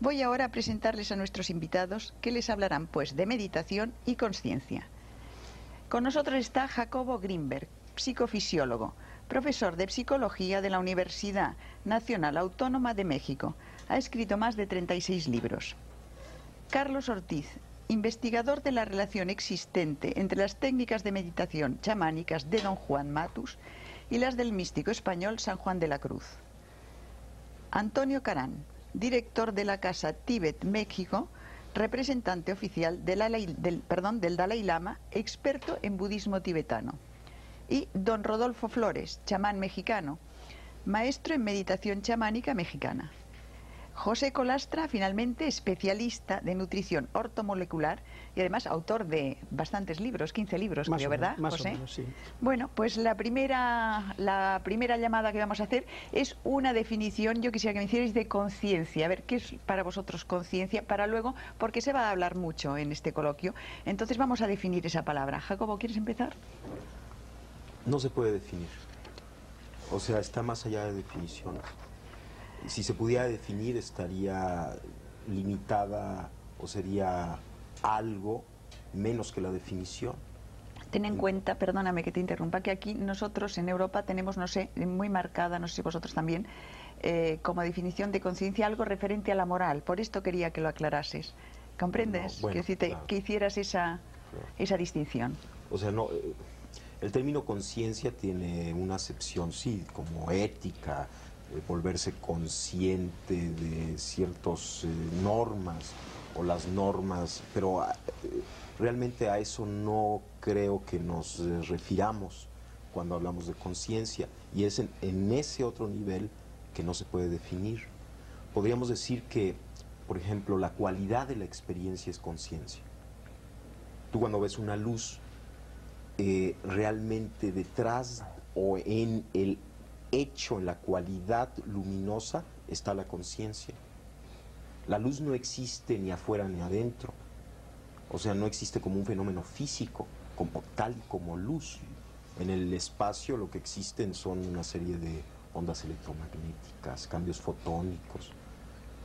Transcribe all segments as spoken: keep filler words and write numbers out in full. Voy ahora a presentarles a nuestros invitados, que les hablarán pues de meditación y conciencia. Con nosotros está Jacobo Grinberg, psicofisiólogo, profesor de psicología de la Universidad Nacional Autónoma de México. Ha escrito más de treinta y seis libros. Carlos Ortiz, investigador de la relación existente entre las técnicas de meditación chamánicas de Don Juan Matus y las del místico español San Juan de la Cruz. Antonio Carán, director de la Casa Tíbet México, representante oficial del, del, perdón, del Dalai Lama, experto en budismo tibetano. Y don Rodolfo Flores, chamán mexicano, maestro en meditación chamánica mexicana. José Colastra, finalmente especialista de nutrición ortomolecular y además autor de bastantes libros, quince libros, más creo, ¿verdad, más José? O menos, sí. Bueno, pues la primera, la primera llamada que vamos a hacer es una definición, yo quisiera que me hicierais de conciencia, a ver, ¿qué es para vosotros conciencia? Para luego, porque se va a hablar mucho en este coloquio, entonces vamos a definir esa palabra. Jacobo, ¿quieres empezar? No se puede definir, o sea, está más allá de definiciones. Si se pudiera definir, estaría limitada o sería algo menos que la definición. Ten en cuenta, perdóname que te interrumpa, que aquí nosotros en Europa tenemos, no sé, muy marcada, no sé si vosotros también, eh, como definición de conciencia algo referente a la moral. Por esto quería que lo aclarases. ¿Comprendes? No, bueno, que, si te, claro. que hicieras esa, claro. esa distinción. O sea, no... Eh, el término conciencia tiene una acepción, sí, como ética... volverse consciente de ciertas eh, normas o las normas, pero eh, realmente a eso no creo que nos eh, refiramos cuando hablamos de conciencia, y es en, en ese otro nivel que no se puede definir. Podríamos decir que, por ejemplo, la cualidad de la experiencia es conciencia. Tú cuando ves una luz, eh, realmente detrás o en el hecho, en la cualidad luminosa, está la conciencia. La luz no existe ni afuera ni adentro, o sea, no existe como un fenómeno físico, como tal y como luz. En el espacio lo que existen son una serie de ondas electromagnéticas, cambios fotónicos.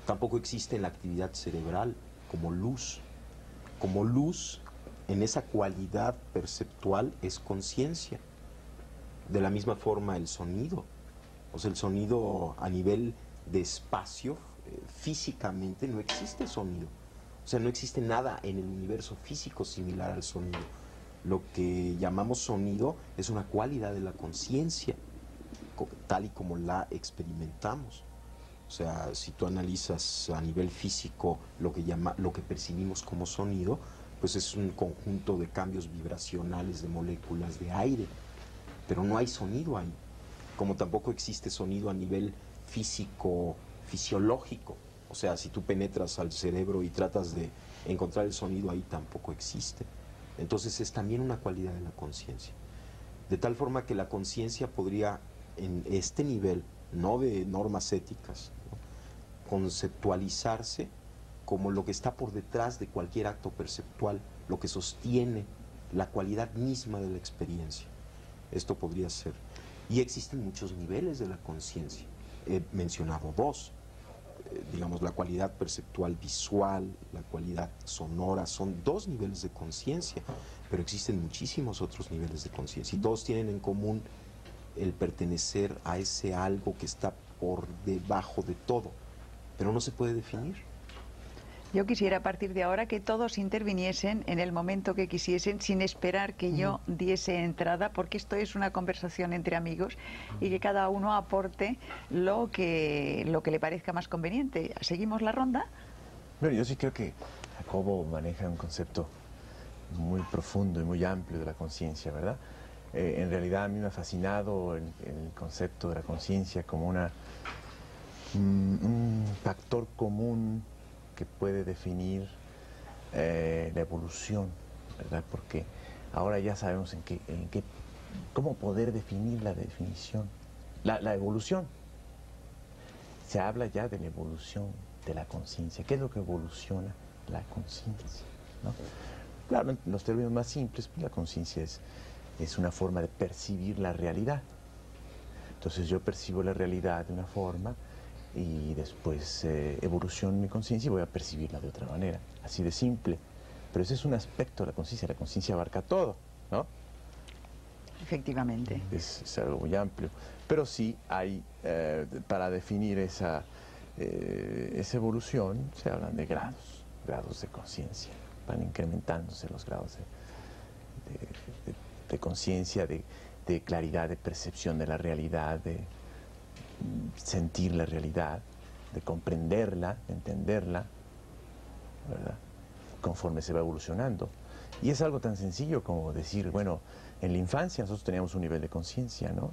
Tampoco existe en la actividad cerebral como luz. Como luz, en esa cualidad perceptual es conciencia. De la misma forma el sonido, o sea, el sonido a nivel de espacio, eh, físicamente no existe sonido, o sea, no existe nada en el universo físico similar al sonido. Lo que llamamos sonido es una cualidad de la conciencia, tal y como la experimentamos. O sea, si tú analizas a nivel físico lo que, llama, lo que percibimos como sonido, pues es un conjunto de cambios vibracionales de moléculas de aire. Pero no hay sonido ahí, como tampoco existe sonido a nivel físico, fisiológico. O sea, si tú penetras al cerebro y tratas de encontrar el sonido ahí, tampoco existe. Entonces es también una cualidad de la conciencia. De tal forma que la conciencia podría, en este nivel, no de normas éticas, ¿no?, conceptualizarse como lo que está por detrás de cualquier acto perceptual, lo que sostiene la cualidad misma de la experiencia. Esto podría ser. Y existen muchos niveles de la conciencia. He mencionado dos. Eh, digamos, la cualidad perceptual visual, la cualidad sonora, son dos niveles de conciencia. Pero existen muchísimos otros niveles de conciencia. Y todos tienen en común el pertenecer a ese algo que está por debajo de todo. Pero no se puede definir. Yo quisiera a partir de ahora que todos interviniesen en el momento que quisiesen, sin esperar que yo diese entrada, porque esto es una conversación entre amigos y que cada uno aporte lo que, lo que le parezca más conveniente. ¿Seguimos la ronda? Bueno, yo sí creo que Jacobo maneja un concepto muy profundo y muy amplio de la conciencia, ¿verdad? Eh, en realidad a mí me ha fascinado el, el concepto de la conciencia como una, un, un factor común que puede definir eh, la evolución, ¿verdad? Porque ahora ya sabemos en qué, en qué, cómo poder definir la definición, la, la evolución. Se habla ya de la evolución de la conciencia. ¿Qué es lo que evoluciona la conciencia, ¿no? Claro, en los términos más simples, pues la conciencia es, es una forma de percibir la realidad. Entonces yo percibo la realidad de una forma y después eh, evoluciona mi conciencia y voy a percibirla de otra manera, así de simple. Pero ese es un aspecto de la conciencia, la conciencia abarca todo, ¿no? Efectivamente. Es, es algo muy amplio. Pero sí hay, eh, para definir esa, eh, esa evolución, se hablan de grados, grados de conciencia. Van incrementándose los grados de, de, de, de conciencia, de, de claridad, de percepción de la realidad, de sentir la realidad, de comprenderla, de entenderla, ¿verdad? Conforme se va evolucionando. Y es algo tan sencillo como decir, bueno, en la infancia nosotros teníamos un nivel de conciencia, ¿no?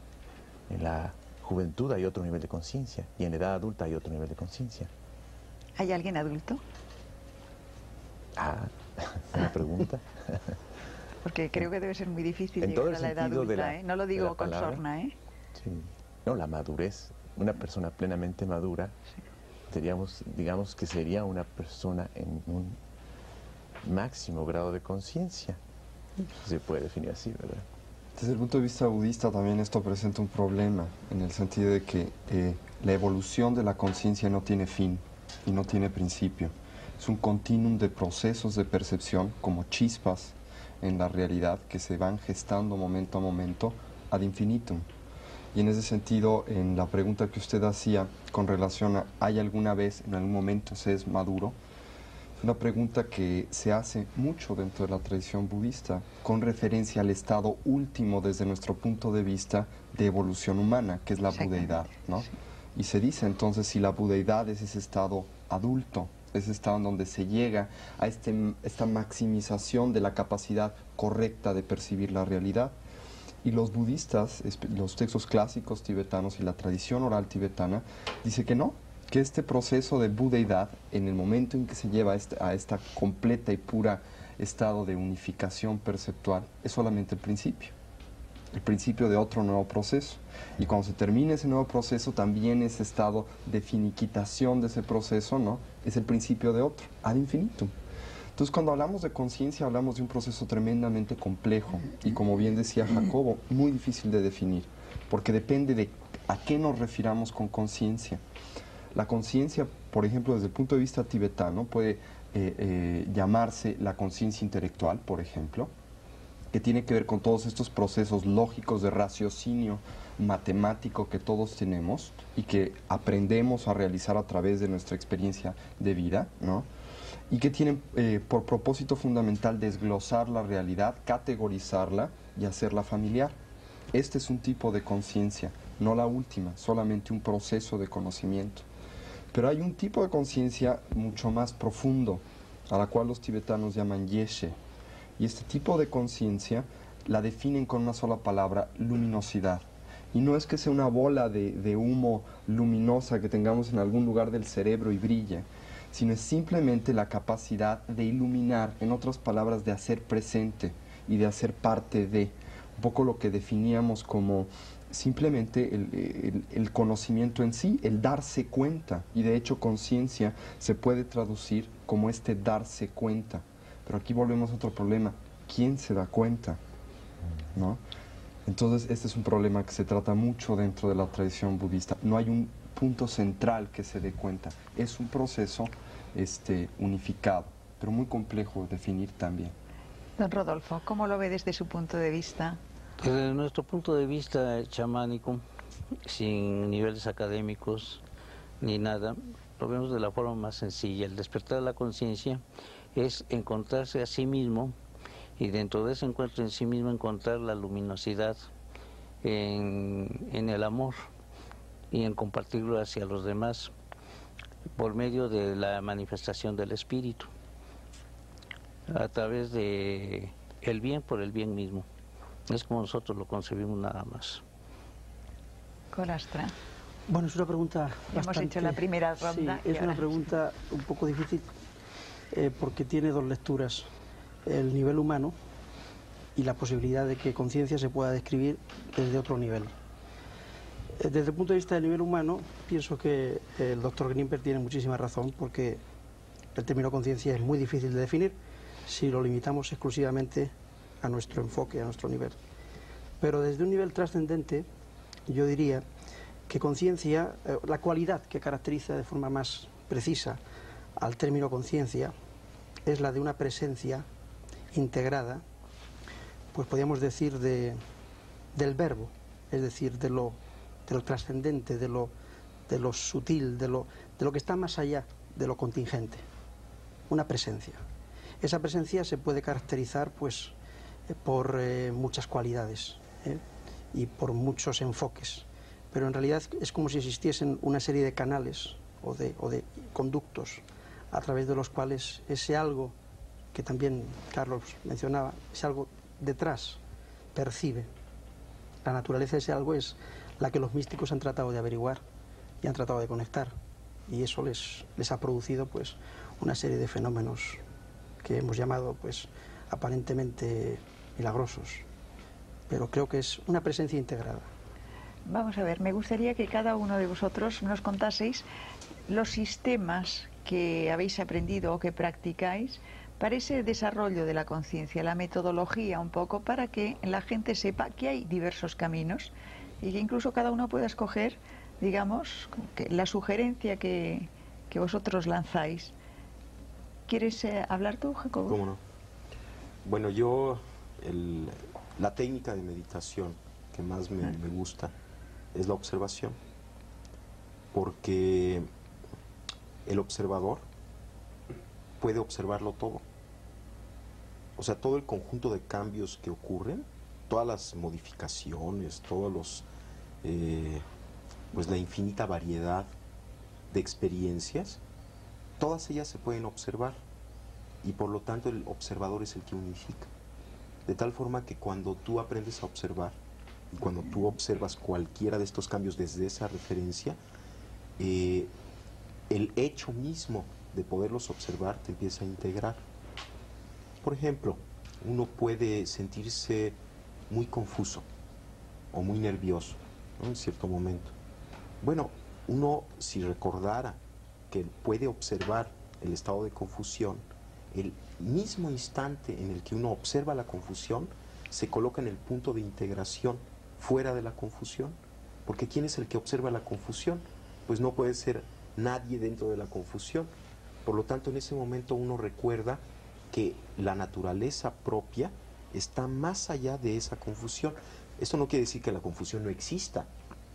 En la juventud hay otro nivel de conciencia y en la edad adulta hay otro nivel de conciencia. ¿Hay alguien adulto? Ah, una pregunta. Porque creo que debe ser muy difícil en llegar todo el a la edad adulta, la, ¿eh? No lo digo con palabra, sorna, ¿eh? Sí. No, la madurez. Una persona plenamente madura, sí, diríamos, digamos que sería una persona en un máximo grado de conciencia. Se puede definir así, ¿verdad? Desde el punto de vista budista también esto presenta un problema, en el sentido de que eh, la evolución de la conciencia no tiene fin y no tiene principio. Es un continuum de procesos de percepción como chispas en la realidad que se van gestando momento a momento ad infinitum. Y en ese sentido, en la pregunta que usted hacía con relación a ¿hay alguna vez, en algún momento, se es maduro? Una pregunta que se hace mucho dentro de la tradición budista con referencia al estado último desde nuestro punto de vista de evolución humana, que es la budeidad, ¿no? Sí. Y se dice entonces si la budeidad es ese estado adulto, ese estado en donde se llega a este, esta maximización de la capacidad correcta de percibir la realidad. Y los budistas, los textos clásicos tibetanos y la tradición oral tibetana, dice que no, que este proceso de budeidad, en el momento en que se lleva a esta completa y pura estado de unificación perceptual, es solamente el principio, el principio de otro nuevo proceso. Y cuando se termina ese nuevo proceso, también ese estado de finiquitación de ese proceso, ¿no?, es el principio de otro, ad infinitum. Entonces, cuando hablamos de conciencia, hablamos de un proceso tremendamente complejo y, como bien decía Jacobo, muy difícil de definir, porque depende de a qué nos refiramos con conciencia. La conciencia, por ejemplo, desde el punto de vista tibetano, puede eh, eh, llamarse la conciencia intelectual, por ejemplo, que tiene que ver con todos estos procesos lógicos de raciocinio matemático que todos tenemos y que aprendemos a realizar a través de nuestra experiencia de vida, ¿no? Y que tienen eh, por propósito fundamental desglosar la realidad, categorizarla y hacerla familiar. Este es un tipo de conciencia, no la última, solamente un proceso de conocimiento. Pero hay un tipo de conciencia mucho más profundo, a la cual los tibetanos llaman yeshe. Y este tipo de conciencia la definen con una sola palabra, luminosidad. Y no es que sea una bola de, de humo luminosa que tengamos en algún lugar del cerebro y brille, sino es simplemente la capacidad de iluminar, en otras palabras, de hacer presente y de hacer parte de, un poco lo que definíamos como simplemente el, el, el conocimiento en sí, el darse cuenta. Y de hecho conciencia se puede traducir como este darse cuenta. Pero aquí volvemos a otro problema. ¿Quién se da cuenta? ¿No? Entonces este es un problema que se trata mucho dentro de la tradición budista. No hay un punto central que se dé cuenta. Es un proceso este, unificado, pero muy complejo de definir también. Don Rodolfo, ¿cómo lo ve desde su punto de vista? Desde nuestro punto de vista chamánico, sin niveles académicos ni nada, lo vemos de la forma más sencilla. El despertar de la conciencia es encontrarse a sí mismo y dentro de ese encuentro en sí mismo encontrar la luminosidad en, en el amor y en compartirlo hacia los demás por medio de la manifestación del espíritu, a través de el bien por el bien mismo. Es como nosotros lo concebimos nada más. Colastra. Bueno, es una pregunta bastante... Hemos hecho la primera ronda. Sí, es una pregunta un poco difícil eh, porque tiene dos lecturas. El nivel humano y la posibilidad de que conciencia se pueda describir desde otro nivel. Desde el punto de vista del nivel humano, pienso que el doctor Grinberg tiene muchísima razón porque el término conciencia es muy difícil de definir si lo limitamos exclusivamente a nuestro enfoque, a nuestro nivel. Pero desde un nivel trascendente, yo diría que conciencia, eh, la cualidad que caracteriza de forma más precisa al término conciencia es la de una presencia integrada, pues podríamos decir de, del verbo, es decir, de lo, de lo trascendente, de lo, de lo sutil, de lo, de lo que está más allá de lo contingente, una presencia. Esa presencia se puede caracterizar pues por eh, muchas cualidades ¿eh? y por muchos enfoques, pero en realidad es como si existiesen una serie de canales o de, o de conductos a través de los cuales ese algo que también Carlos mencionaba, ese algo detrás, percibe. La naturaleza de ese algo es la que los místicos han tratado de averiguar y han tratado de conectar, y eso les, les ha producido pues una serie de fenómenos que hemos llamado pues aparentemente milagrosos, pero creo que es una presencia integrada. Vamos a ver, me gustaría que cada uno de vosotros nos contaseis los sistemas que habéis aprendido o que practicáis para ese desarrollo de la conciencia, la metodología un poco, para que la gente sepa que hay diversos caminos y que incluso cada uno pueda escoger, digamos, que la sugerencia que, que vosotros lanzáis. ¿Quieres eh, hablar tú, Jacobo? ¿Cómo no? Bueno, yo, el, la técnica de meditación que más me, me gusta es la observación, porque el observador puede observarlo todo. O sea, todo el conjunto de cambios que ocurren, todas las modificaciones, todos los, eh, pues la infinita variedad de experiencias, todas ellas se pueden observar, y por lo tanto el observador es el que unifica. De tal forma que cuando tú aprendes a observar, y cuando tú observas cualquiera de estos cambios desde esa referencia, eh, el hecho mismo de poderlos observar te empieza a integrar. Por ejemplo, uno puede sentirse muy confuso o muy nervioso, ¿no?, en cierto momento. Bueno, uno, si recordara que puede observar el estado de confusión, el mismo instante en el que uno observa la confusión, se coloca en el punto de integración, fuera de la confusión. Porque ¿quién es el que observa la confusión? Pues no puede ser nadie dentro de la confusión. Por lo tanto, en ese momento uno recuerda que la naturaleza propia está más allá de esa confusión. Esto no quiere decir que la confusión no exista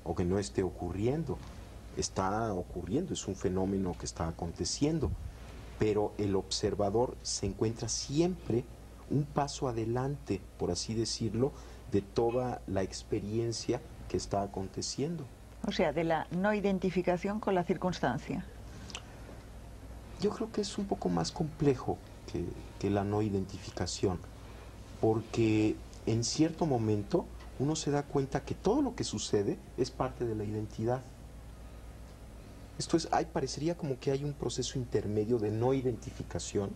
o que no esté ocurriendo. Está ocurriendo, es un fenómeno que está aconteciendo. Pero el observador se encuentra siempre un paso adelante, por así decirlo, de toda la experiencia que está aconteciendo. O sea, de la no identificación con la circunstancia. Yo creo que es un poco más complejo que, que la no identificación, porque en cierto momento uno se da cuenta que todo lo que sucede es parte de la identidad. Esto es, hay, parecería como que hay un proceso intermedio de no identificación,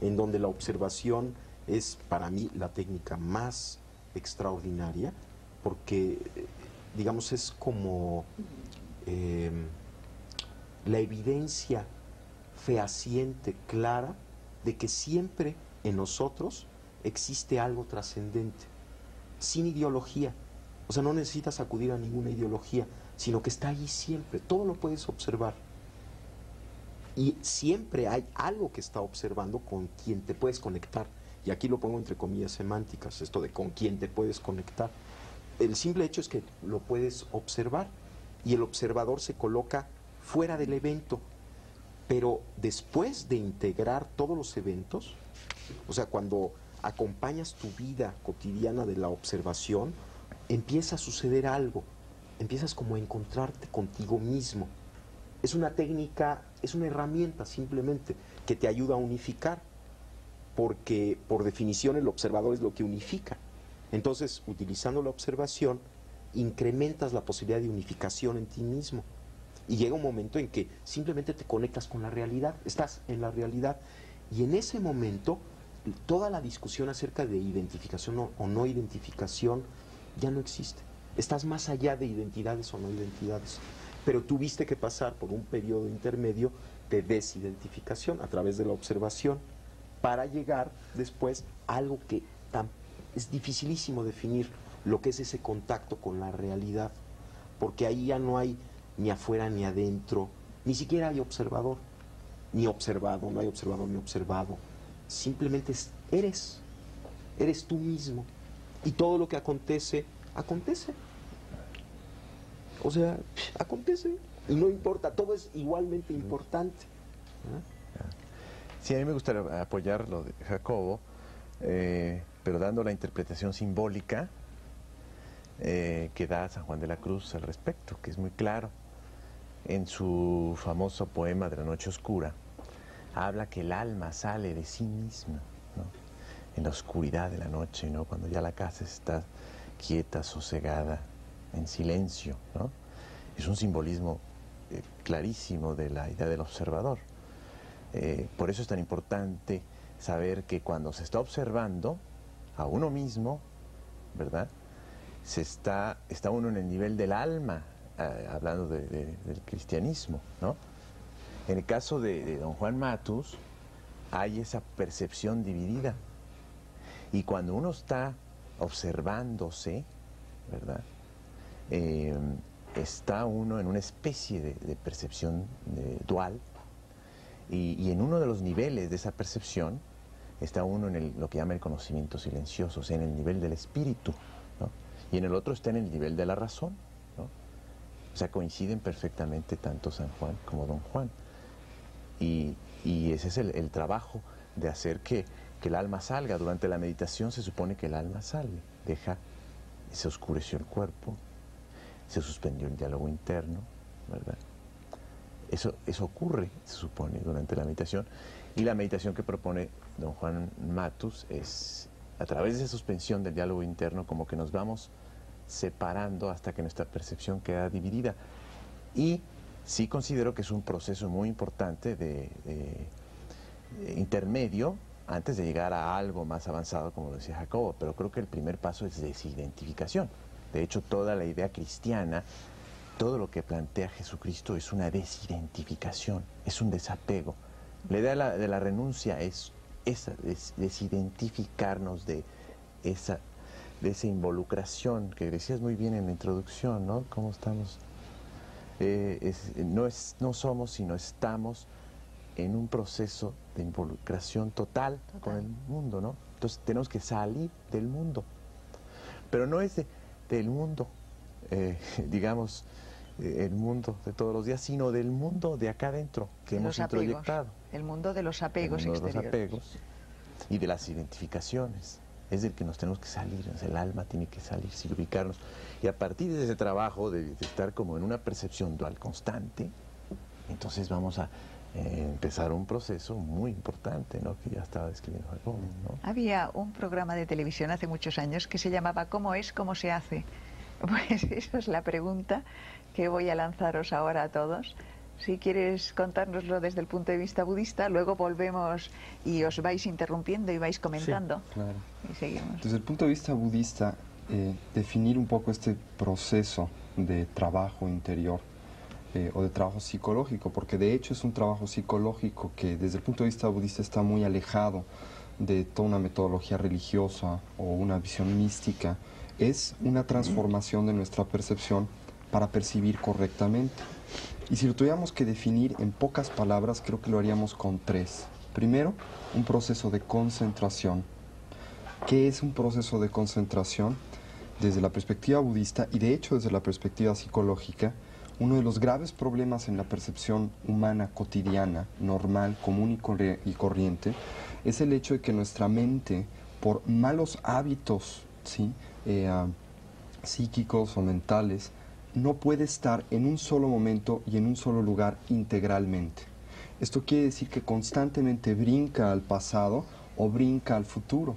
en donde la observación es para mí la técnica más extraordinaria, porque digamos es como eh, la evidencia fehaciente, clara, de que siempre en nosotros existe algo trascendente, sin ideología. O sea, no necesitas acudir a ninguna ideología, sino que está allí siempre, todo lo puedes observar. Y siempre hay algo que está observando con quien te puedes conectar. Y aquí lo pongo entre comillas semánticas, esto de con quién te puedes conectar. El simple hecho es que lo puedes observar, y el observador se coloca fuera del evento. Pero después de integrar todos los eventos, o sea, cuando acompañas tu vida cotidiana de la observación, empieza a suceder algo, empiezas como a encontrarte contigo mismo. Es una técnica, es una herramienta simplemente que te ayuda a unificar, porque por definición el observador es lo que unifica. Entonces, utilizando la observación, incrementas la posibilidad de unificación en ti mismo. Y llega un momento en que simplemente te conectas con la realidad, estás en la realidad. Y en ese momento, toda la discusión acerca de identificación o, o no identificación ya no existe. Estás más allá de identidades o no identidades. Pero tuviste que pasar por un periodo intermedio de desidentificación a través de la observación, para llegar después a algo que tan, es dificilísimo definir, lo que es ese contacto con la realidad. porque ahí ya no hay ni afuera ni adentro, ni siquiera hay observador, ni observado, no hay observador ni observado. Simplemente eres, eres tú mismo. Y todo lo que acontece, acontece. O sea, acontece. Y no importa, todo es igualmente importante. Sí, a mí me gustaría apoyar lo de Jacobo, eh, pero dando la interpretación simbólica eh, que da San Juan de la Cruz al respecto, que es muy claro. En su famoso poema de la noche oscura, habla que el alma sale de sí misma, ¿no? En la oscuridad de la noche, ¿no? Cuando ya la casa está quieta, sosegada, en silencio, ¿no? Es un simbolismo eh, clarísimo de la idea del observador. Eh, por eso es tan importante saber que cuando se está observando a uno mismo, ¿verdad? Se está, está uno en el nivel del alma, eh, hablando de, de, del cristianismo, ¿no? En el caso de, de don Juan Matus, hay esa percepción dividida. Y cuando uno está observándose, ¿verdad? Eh, está uno en una especie de, de percepción de, dual, y, y en uno de los niveles de esa percepción está uno en el, lo que llama el conocimiento silencioso, o sea, en el nivel del espíritu, ¿no? Y en el otro está en el nivel de la razón, ¿no? O sea, coinciden perfectamente tanto San Juan como don Juan, y, y ese es el, el trabajo de hacer que, que el alma salga. Durante la meditación se supone que el alma sale, deja, se oscureció el cuerpo, se suspendió el diálogo interno, ¿verdad? Eso, eso ocurre, se supone, durante la meditación. Y la meditación que propone don Juan Matus es, a través de esa suspensión del diálogo interno, como que nos vamos separando hasta que nuestra percepción queda dividida. Y sí considero que es un proceso muy importante de, de, de intermedio, antes de llegar a algo más avanzado, como lo decía Jacobo, pero creo que el primer paso es desidentificación. De hecho, toda la idea cristiana, todo lo que plantea Jesucristo es una desidentificación, es un desapego. La idea de la, de la renuncia es esa, des, desidentificarnos de esa, de esa involucración, que decías muy bien en la introducción, ¿no? ¿Cómo estamos? Eh, es, no, es, no somos, sino estamos en un proceso de involucración total, total con el mundo, ¿no? Entonces tenemos que salir del mundo. Pero no es de... del mundo, eh, digamos, eh, el mundo de todos los días, sino del mundo de acá adentro, que hemos introyectado. El mundo de los apegos exteriores. El mundo de los apegos y de las identificaciones. Es del que nos tenemos que salir, el alma tiene que salir, sin ubicarnos. Y a partir de ese trabajo, de, de estar como en una percepción dual constante, entonces vamos a eh, empezar un proceso muy importante, ¿no? Que ya estaba describiendo Jacobo, ¿no? Había un programa de televisión hace muchos años que se llamaba ¿Cómo es? ¿Cómo se hace? Pues esa es la pregunta que voy a lanzaros ahora a todos. Si quieres contárnoslo desde el punto de vista budista, luego volvemos y os vais interrumpiendo y vais comentando. Sí, claro. Y seguimos. Desde el punto de vista budista, eh, definir un poco este proceso de trabajo interior, Eh, o de trabajo psicológico, porque de hecho es un trabajo psicológico que desde el punto de vista budista está muy alejado de toda una metodología religiosa o una visión mística. Es una transformación de nuestra percepción para percibir correctamente. Y si lo tuviéramos que definir en pocas palabras, creo que lo haríamos con tres. Primero, un proceso de concentración. ¿Qué es un proceso de concentración? Desde la perspectiva budista y de hecho desde la perspectiva psicológica, uno de los graves problemas en la percepción humana cotidiana, normal, común y, corri y corriente, es el hecho de que nuestra mente, por malos hábitos, ¿sí? eh, uh, psíquicos o mentales, no puede estar en un solo momento y en un solo lugar integralmente. Esto quiere decir que constantemente brinca al pasado o brinca al futuro.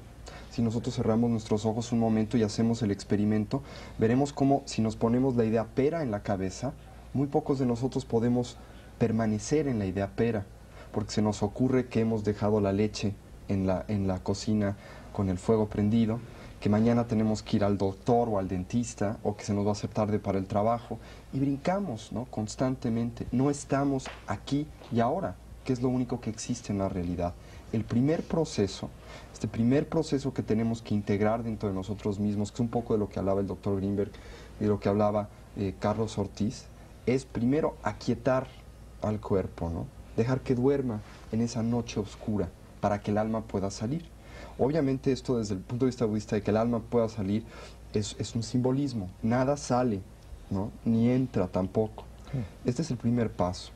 Si nosotros cerramos nuestros ojos un momento y hacemos el experimento, veremos cómo si nos ponemos la idea pera en la cabeza, muy pocos de nosotros podemos permanecer en la idea pera, porque se nos ocurre que hemos dejado la leche en la, en la cocina con el fuego prendido, que mañana tenemos que ir al doctor o al dentista, o que se nos va a hacer tarde para el trabajo, y brincamos, ¿no? Constantemente. No estamos aquí y ahora, que es lo único que existe en la realidad. El primer proceso, este primer proceso que tenemos que integrar dentro de nosotros mismos, que es un poco de lo que hablaba el doctor Grinberg, de lo que hablaba eh, Carlos Ortiz, es primero aquietar al cuerpo, ¿no? Dejar que duerma en esa noche oscura para que el alma pueda salir. Obviamente esto desde el punto de vista budista de que el alma pueda salir es, es un simbolismo. Nada sale, ¿no? Ni entra tampoco. Este es el primer paso.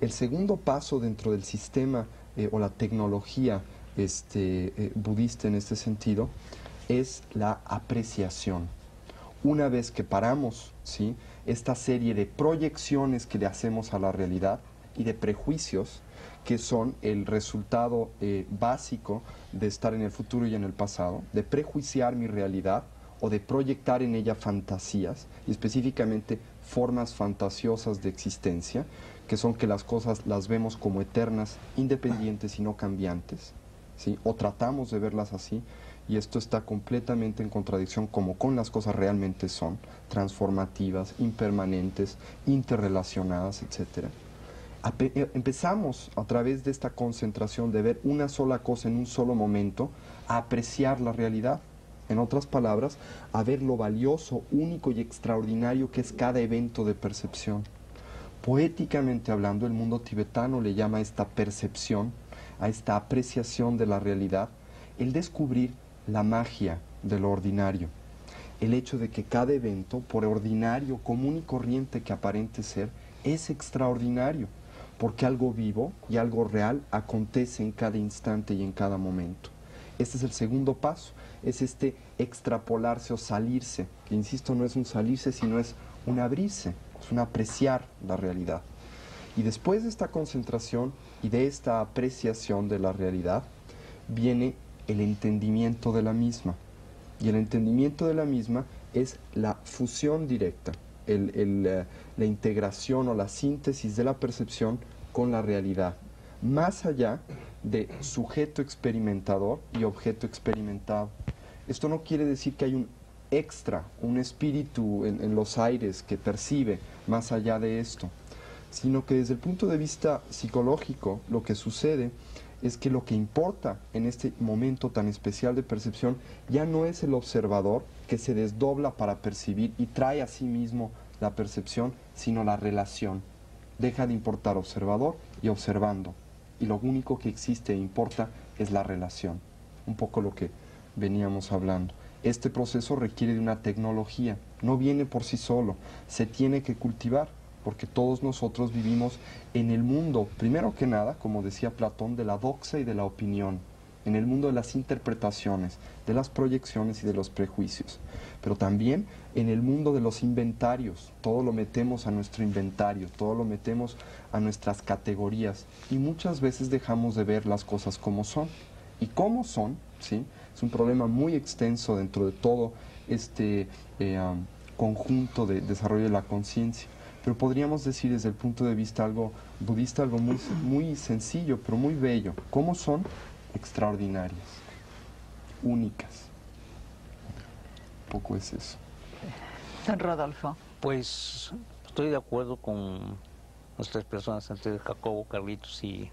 El segundo paso dentro del sistema eh, o la tecnología este, eh, budista en este sentido es la apreciación. Una vez que paramos, ¿sí?, esta serie de proyecciones que le hacemos a la realidad y de prejuicios que son el resultado eh, básico de estar en el futuro y en el pasado, de prejuiciar mi realidad o de proyectar en ella fantasías, y específicamente formas fantasiosas de existencia, que son que las cosas las vemos como eternas, independientes y no cambiantes, ¿sí?, o tratamos de verlas así, y esto está completamente en contradicción como con las cosas realmente son, transformativas, impermanentes, interrelacionadas, etcétera. Empezamos a través de esta concentración de ver una sola cosa en un solo momento, a apreciar la realidad. En otras palabras, a ver lo valioso, único y extraordinario que es cada evento de percepción. Poéticamente hablando, el mundo tibetano le llama a esta percepción, a esta apreciación de la realidad, el descubrir la magia de lo ordinario. El hecho de que cada evento, por ordinario, común y corriente que aparente ser, es extraordinario, porque algo vivo y algo real acontece en cada instante y en cada momento. Este es el segundo paso, es este extrapolarse o salirse, que insisto, no es un salirse, sino es un abrirse, es un apreciar la realidad. Y después de esta concentración y de esta apreciación de la realidad, viene el entendimiento de la misma. Y el entendimiento de la misma es la fusión directa, el, el, la, la integración o la síntesis de la percepción con la realidad, más allá de sujeto experimentador y objeto experimentado. Esto no quiere decir que hay un extra, un espíritu en, en los aires que percibe más allá de esto, sino que desde el punto de vista psicológico lo que sucede es que lo que importa en este momento tan especial de percepción ya no es el observador que se desdobla para percibir y trae a sí mismo la percepción, sino la relación. Deja de importar observador y observando, y lo único que existe e importa es la relación. Un poco lo que veníamos hablando. Este proceso requiere de una tecnología, no viene por sí solo, se tiene que cultivar, porque todos nosotros vivimos en el mundo, primero que nada, como decía Platón, de la doxa y de la opinión, en el mundo de las interpretaciones, de las proyecciones y de los prejuicios, pero también en el mundo de los inventarios. Todo lo metemos a nuestro inventario, todo lo metemos a nuestras categorías, y muchas veces dejamos de ver las cosas como son. Y cómo son, ¿sí?, es un problema muy extenso dentro de todo este eh, um, conjunto de desarrollo de la conciencia. Pero podríamos decir desde el punto de vista algo budista, algo muy, muy sencillo, pero muy bello. ¿Cómo son? Extraordinarias, únicas. Poco es eso. Don Rodolfo. Pues estoy de acuerdo con las tres personas antes, Jacobo, Carlitos y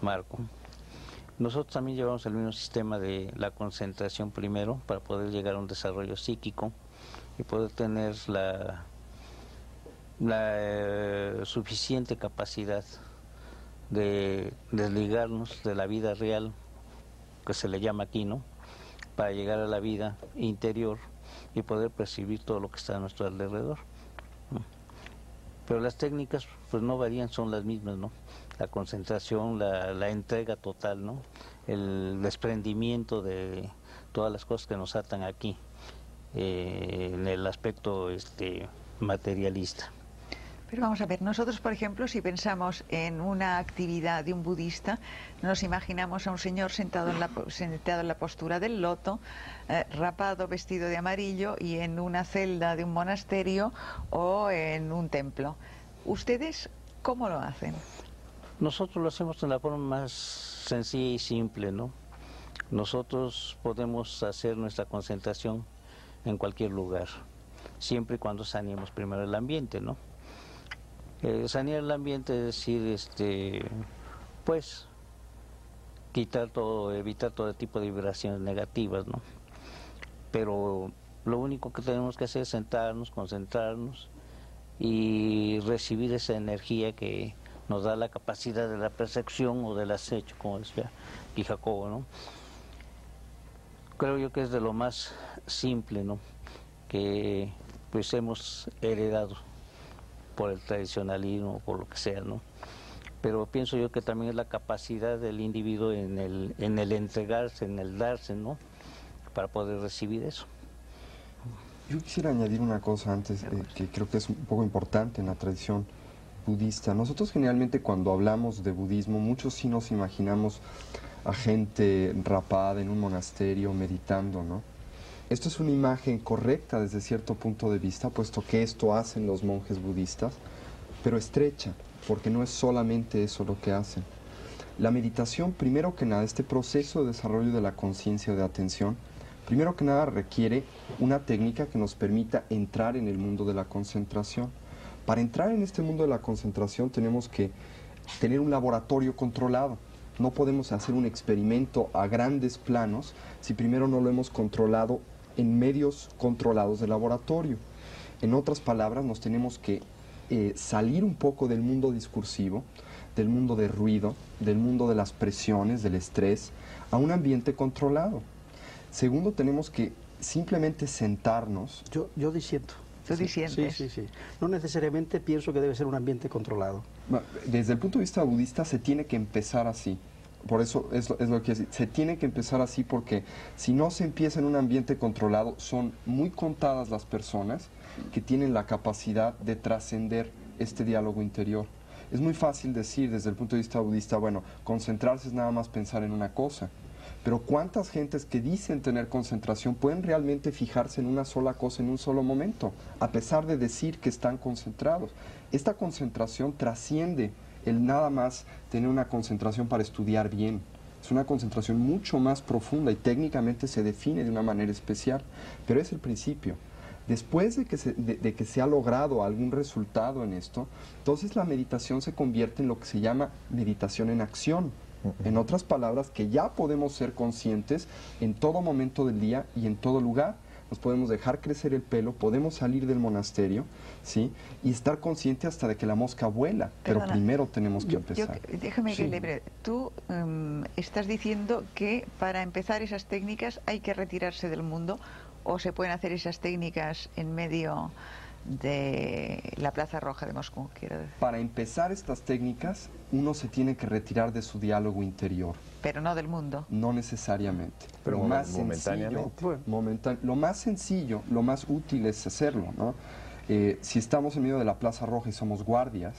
Marco. Nosotros también llevamos el mismo sistema de la concentración primero para poder llegar a un desarrollo psíquico y poder tener la... la eh, suficiente capacidad de desligarnos de la vida real, que se le llama aquí, ¿no?, para llegar a la vida interior y poder percibir todo lo que está a nuestro alrededor, ¿no? Pero las técnicas pues no varían, son las mismas, ¿no? La concentración, la, la entrega total, ¿no?, el desprendimiento de todas las cosas que nos atan aquí, eh, en el aspecto este, materialista. Pero vamos a ver, nosotros, por ejemplo, si pensamos en una actividad de un budista, nos imaginamos a un señor sentado en la, sentado en la postura del loto, eh, rapado, vestido de amarillo, y en una celda de un monasterio o en un templo. ¿Ustedes cómo lo hacen? Nosotros lo hacemos de la forma más sencilla y simple, ¿no? Nosotros podemos hacer nuestra concentración en cualquier lugar, siempre y cuando saneemos primero el ambiente, ¿no? Eh, sanear el ambiente es decir, este, pues, quitar todo, evitar todo tipo de vibraciones negativas, ¿no? Pero lo único que tenemos que hacer es sentarnos, concentrarnos y recibir esa energía que nos da la capacidad de la percepción o del acecho, como decía aquí Jacobo, ¿no? Creo yo que es de lo más simple, ¿no?, que pues hemos heredado por el tradicionalismo o por lo que sea, ¿no? Pero pienso yo que también es la capacidad del individuo en el, en el entregarse, en el darse, ¿no?, para poder recibir eso. Yo quisiera añadir una cosa antes, eh, que creo que es un poco importante en la tradición budista. Nosotros generalmente cuando hablamos de budismo, muchos sí nos imaginamos a gente rapada en un monasterio meditando, ¿no? Esto es una imagen correcta desde cierto punto de vista, puesto que esto hacen los monjes budistas, pero estrecha, porque no es solamente eso lo que hacen. La meditación, primero que nada, este proceso de desarrollo de la conciencia de atención, primero que nada requiere una técnica que nos permita entrar en el mundo de la concentración. Para entrar en este mundo de la concentración tenemos que tener un laboratorio controlado. No podemos hacer un experimento a grandes planos si primero no lo hemos controlado en medios controlados de laboratorio. En otras palabras, nos tenemos que eh, salir un poco del mundo discursivo, del mundo de ruido, del mundo de las presiones, del estrés, a un ambiente controlado. Segundo, tenemos que simplemente sentarnos. Yo, yo disiento. ¿Tú disientes? Sí, sí, sí. No necesariamente pienso que debe ser un ambiente controlado. Desde el punto de vista budista se tiene que empezar así. Por eso es lo, es lo que es. Se tiene que empezar así porque si no se empieza en un ambiente controlado, son muy contadas las personas que tienen la capacidad de trascender este diálogo interior. Es muy fácil decir desde el punto de vista budista, bueno, concentrarse es nada más pensar en una cosa. Pero ¿cuántas gentes que dicen tener concentración pueden realmente fijarse en una sola cosa en un solo momento, a pesar de decir que están concentrados? Esta concentración trasciende el nada más tener una concentración para estudiar bien. Es una concentración mucho más profunda y técnicamente se define de una manera especial, pero es el principio. Después de que, se, de, de que se ha logrado algún resultado en esto, entonces la meditación se convierte en lo que se llama meditación en acción. En otras palabras, que ya podemos ser conscientes en todo momento del día y en todo lugar. Nos podemos dejar crecer el pelo, podemos salir del monasterio, ¿sí?, y estar conscientes hasta de que la mosca vuela. Perdona, pero primero tenemos que empezar. Yo, déjame sí. que le breve. Tú um, estás diciendo que para empezar esas técnicas hay que retirarse del mundo, o se pueden hacer esas técnicas en medio de la Plaza Roja de Moscú, quiero decir. Para empezar estas técnicas, uno se tiene que retirar de su diálogo interior. Pero no del mundo. No necesariamente. Pero lo más momentáneamente. Sencillo, momentan- lo más sencillo, lo más útil es hacerlo, ¿no? Eh, si estamos en medio de la Plaza Roja y somos guardias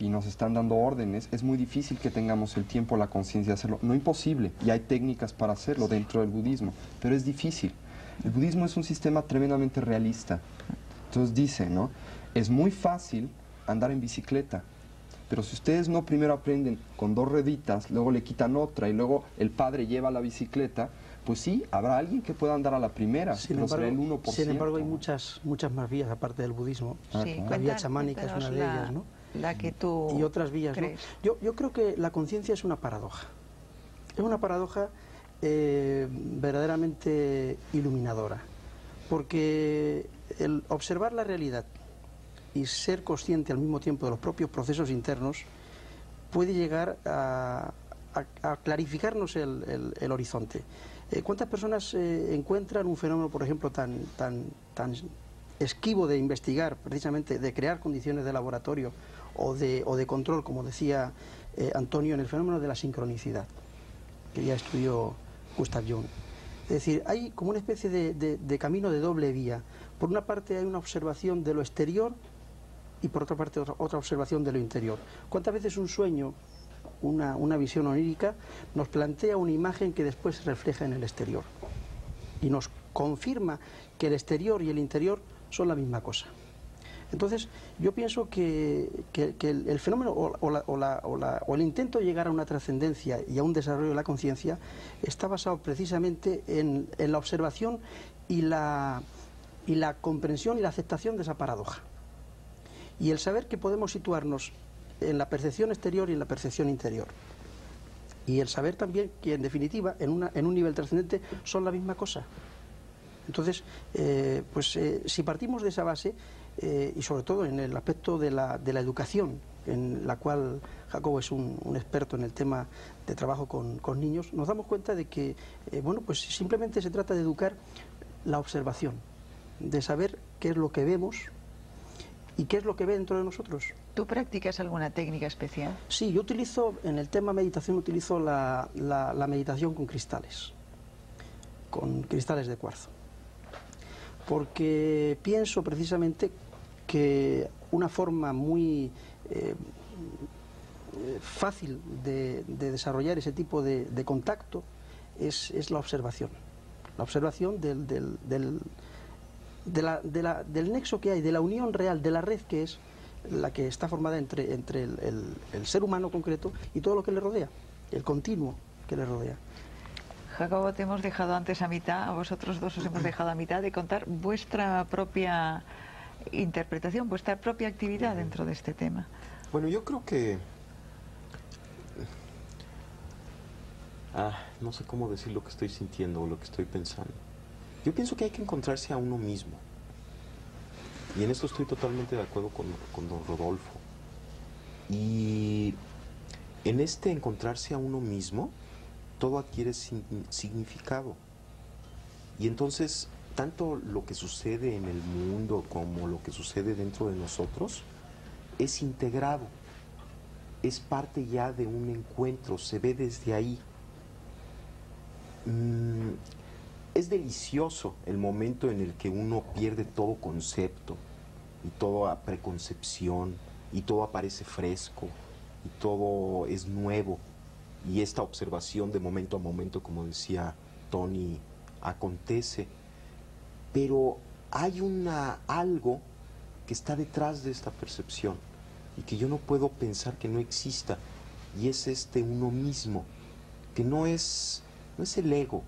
y nos están dando órdenes, es muy difícil que tengamos el tiempo, la conciencia de hacerlo. No imposible, y hay técnicas para hacerlo sí. dentro del budismo, pero es difícil. El budismo es un sistema tremendamente realista. Entonces dice, ¿no?, es muy fácil andar en bicicleta, pero si ustedes no primero aprenden con dos rueditas, luego le quitan otra y luego el padre lleva la bicicleta, pues sí, habrá alguien que pueda andar a la primera, sin pero embargo, será el uno por ciento. Sin embargo, hay muchas, muchas más vías aparte del budismo. Ah, sí, claro. La vía chamánica es una de la, ellas, ¿no? La que tú y otras vías, ¿no? Yo, yo creo que la conciencia es una paradoja. Es una paradoja eh, verdaderamente iluminadora, porque el observar la realidad y ser consciente al mismo tiempo de los propios procesos internos puede llegar a, a, a clarificarnos el, el, el horizonte. Eh, ¿Cuántas personas eh, encuentran un fenómeno, por ejemplo, tan, tan, tan esquivo de investigar, precisamente de crear condiciones de laboratorio o de, o de control, como decía eh, Antonio, en el fenómeno de la sincronicidad, que ya estudió Gustav Jung? Es decir, hay como una especie de, de, de camino de doble vía. Por una parte hay una observación de lo exterior y por otra parte otra observación de lo interior. ¿Cuántas veces un sueño, una, una visión onírica, nos plantea una imagen que después se refleja en el exterior? Y nos confirma que el exterior y el interior son la misma cosa. Entonces, yo pienso que, que, que el, el fenómeno o, o, la, o, la, o, la, o el intento de llegar a una trascendencia y a un desarrollo de la conciencia está basado precisamente en, en la observación y la... y la comprensión y la aceptación de esa paradoja. Y el saber que podemos situarnos en la percepción exterior y en la percepción interior. Y el saber también que, en definitiva, en, una, en un nivel trascendente son la misma cosa. Entonces, eh, pues eh, si partimos de esa base, eh, y sobre todo en el aspecto de la, de la educación, en la cual Jacobo es un, un experto en el tema de trabajo con, con niños, nos damos cuenta de que eh, bueno, pues simplemente se trata de educar la observación, de saber qué es lo que vemos y qué es lo que ve dentro de nosotros. ¿Tú practicas alguna técnica especial? Sí, yo utilizo, en el tema meditación, utilizo la, la, la meditación con cristales, con cristales de cuarzo, porque pienso precisamente que una forma muy eh, fácil de, de desarrollar ese tipo de, de contacto es, es la observación, la observación del, del, del, de la, de la, del nexo que hay, de la unión real, de la red que es la que está formada entre, entre el, el, el ser humano concreto y todo lo que le rodea, el continuo que le rodea. Jacobo, te hemos dejado antes a mitad, a vosotros dos os hemos dejado a mitad de contar vuestra propia interpretación, vuestra propia actividad dentro de este tema. Bueno, yo creo que... Ah, no sé cómo decir lo que estoy sintiendo o lo que estoy pensando. Yo pienso que hay que encontrarse a uno mismo. Y en esto estoy totalmente de acuerdo con, con don Rodolfo. Y en este encontrarse a uno mismo, todo adquiere significado. Y entonces, tanto lo que sucede en el mundo como lo que sucede dentro de nosotros, es integrado, es parte ya de un encuentro, se ve desde ahí. Mm, es delicioso el momento en el que uno pierde todo concepto, y toda preconcepción, y todo aparece fresco, y todo es nuevo. Y esta observación de momento a momento, como decía Tony, acontece. Pero hay una, algo que está detrás de esta percepción y que yo no puedo pensar que no exista. Y es este uno mismo, que no es, no es el ego.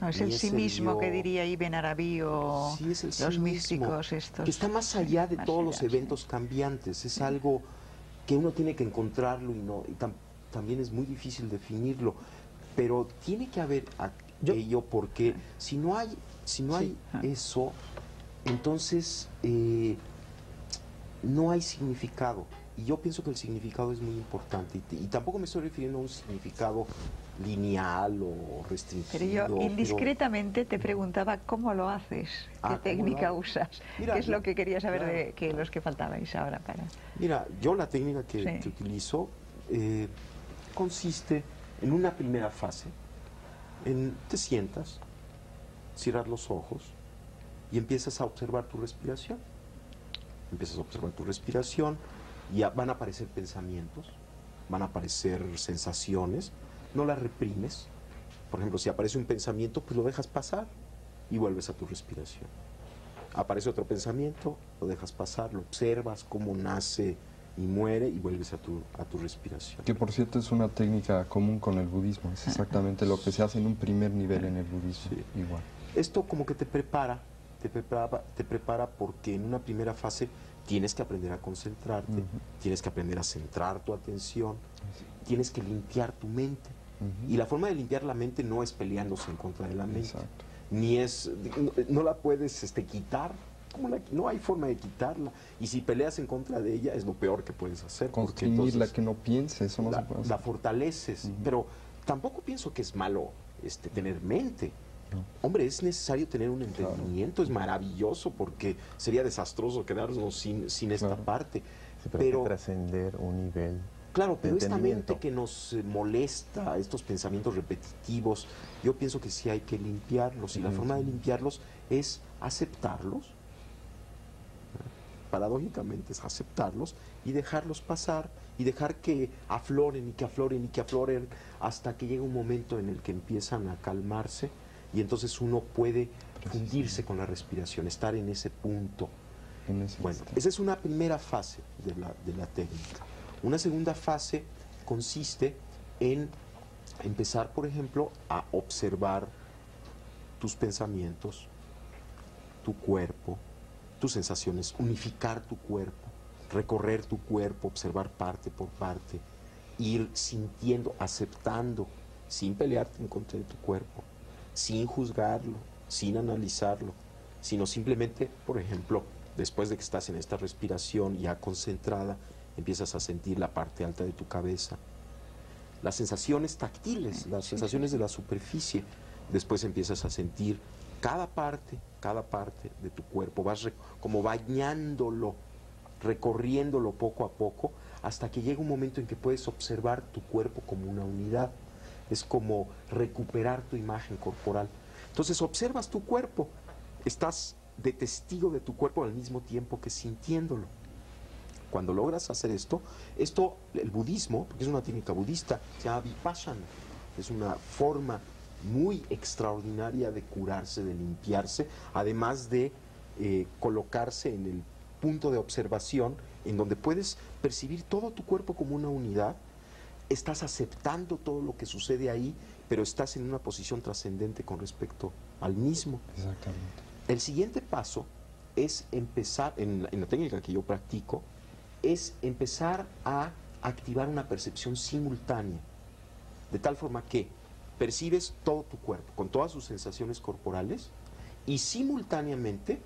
No, es el sí mismo, que diría Ibn Arabí o los místicos estos. Que está más allá de todos los eventos cambiantes. Es algo que uno tiene que encontrarlo y no... Y también es muy difícil definirlo, pero tiene que haber aquello, porque si no hay, si no hay sí. eso, entonces eh, no hay significado. Y yo pienso que el significado es muy importante. Y, y tampoco me estoy refiriendo a un significado lineal o restringido. Pero yo indiscretamente pero... te preguntaba cómo lo haces, qué ah, técnica usas, mira, qué es lo que quería saber mira, de que los que faltabais ahora para... Mira, yo la técnica que, sí. que utilizo... Eh, consiste en una primera fase, en te sientas, cierras los ojos y empiezas a observar tu respiración. Empiezas a observar tu respiración y a, van a aparecer pensamientos, van a aparecer sensaciones, no las reprimes. Por ejemplo, si aparece un pensamiento, pues lo dejas pasar y vuelves a tu respiración. Aparece otro pensamiento, lo dejas pasar, lo observas, cómo nace y muere y vuelves a tu, a tu respiración. Que por cierto es una técnica común con el budismo, es exactamente lo que se hace en un primer nivel en el budismo. Sí. Igual. Esto como que te prepara, te prepara, te prepara porque en una primera fase tienes que aprender a concentrarte, uh-huh. tienes que aprender a centrar tu atención, uh-huh. tienes que limpiar tu mente. Uh-huh. Y la forma de limpiar la mente no es peleándose en contra de la mente, exacto. ni es, no, no la puedes este, quitar. La, no hay forma de quitarla, y si peleas en contra de ella es lo peor que puedes hacer. Constringirla, que no piense, eso no la, se puede hacer. La fortaleces, uh-huh. pero tampoco pienso que es malo este, tener mente. No. Hombre, es necesario tener un entendimiento, claro. es maravilloso, porque sería desastroso quedarnos sin, sin esta claro. parte. Sí, pero, pero trascender un nivel. Claro, pero esta mente que nos molesta, estos pensamientos repetitivos, yo pienso que sí hay que limpiarlos, y uh-huh. la forma de limpiarlos es aceptarlos. Paradójicamente es aceptarlos y dejarlos pasar y dejar que afloren y que afloren y que afloren hasta que llega un momento en el que empiezan a calmarse, y entonces uno puede fundirse con la respiración, estar en ese punto. En ese bueno, instante. Esa es una primera fase de la, de la técnica. Una segunda fase consiste en empezar, por ejemplo, a observar tus pensamientos, tu cuerpo, tus sensaciones, unificar tu cuerpo, recorrer tu cuerpo, observar parte por parte, ir sintiendo, aceptando, sin pelearte en contra de tu cuerpo, sin juzgarlo, sin analizarlo, sino simplemente, por ejemplo, después de que estás en esta respiración ya concentrada, empiezas a sentir la parte alta de tu cabeza. Las sensaciones táctiles, las sensaciones de la superficie. Después empiezas a sentir cada parte, cada parte de tu cuerpo. Vas como bañándolo, recorriéndolo poco a poco, hasta que llega un momento en que puedes observar tu cuerpo como una unidad. Es como recuperar tu imagen corporal. Entonces observas tu cuerpo. Estás de testigo de tu cuerpo al mismo tiempo que sintiéndolo. Cuando logras hacer esto, esto, el budismo, porque es una técnica budista, se llama vipassana. Es una forma muy extraordinaria de curarse, de limpiarse, además de eh, colocarse en el punto de observación, en donde puedes percibir todo tu cuerpo como una unidad. Estás aceptando todo lo que sucede ahí, pero estás en una posición trascendente con respecto al mismo. Exactamente. El siguiente paso es empezar, en la, en la técnica que yo practico, es empezar a activar una percepción simultánea, de tal forma que percibes todo tu cuerpo, con todas sus sensaciones corporales, y simultáneamente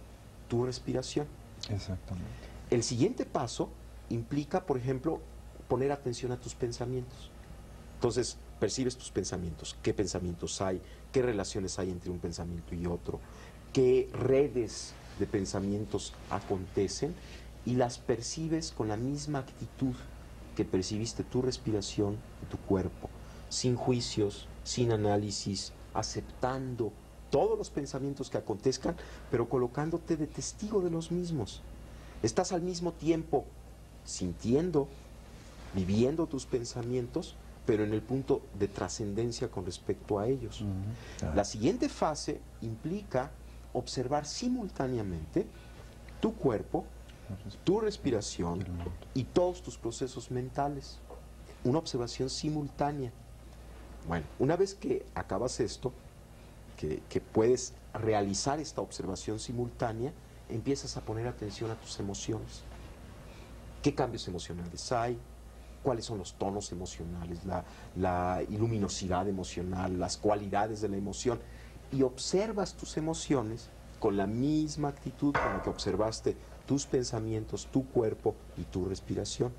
tu respiración. Exactamente. El siguiente paso implica, por ejemplo, poner atención a tus pensamientos. Entonces, percibes tus pensamientos, qué pensamientos hay, qué relaciones hay entre un pensamiento y otro, qué redes de pensamientos acontecen, y las percibes con la misma actitud que percibiste tu respiración y tu cuerpo, sin juicios, sin análisis, aceptando todos los pensamientos que acontezcan, pero colocándote de testigo de los mismos. Estás al mismo tiempo sintiendo, viviendo tus pensamientos, pero en el punto de trascendencia con respecto a ellos. Uh-huh. La siguiente fase implica observar simultáneamente tu cuerpo, tu respiración y todos tus procesos mentales. Una observación simultánea. Bueno, una vez que acabas esto, que, que puedes realizar esta observación simultánea, empiezas a poner atención a tus emociones. ¿Qué cambios emocionales hay? ¿Cuáles son los tonos emocionales? La, la luminosidad emocional, las cualidades de la emoción. Y observas tus emociones con la misma actitud con la que observaste tus pensamientos, tu cuerpo y tu respiración.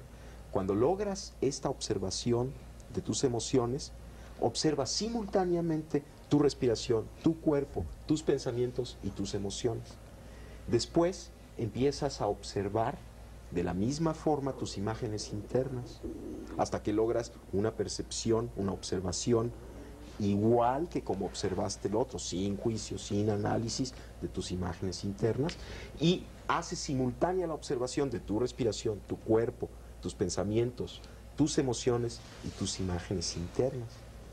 Cuando logras esta observación de tus emociones, observa simultáneamente tu respiración, tu cuerpo, tus pensamientos y tus emociones. Después empiezas a observar de la misma forma tus imágenes internas, hasta que logras una percepción, una observación, igual que como observaste el otro, sin juicio, sin análisis de tus imágenes internas, y haces simultánea la observación de tu respiración, tu cuerpo, tus pensamientos, tus emociones y tus imágenes internas.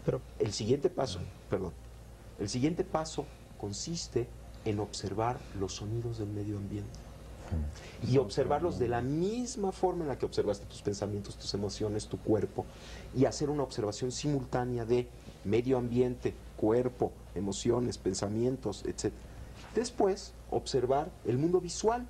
Pero el siguiente paso, perdón, el siguiente paso consiste en observar los sonidos del medio ambiente y observarlos de la misma forma en la que observaste tus pensamientos, tus emociones, tu cuerpo, y hacer una observación simultánea de medio ambiente, cuerpo, emociones, pensamientos, etcétera. Después, observar el mundo visual.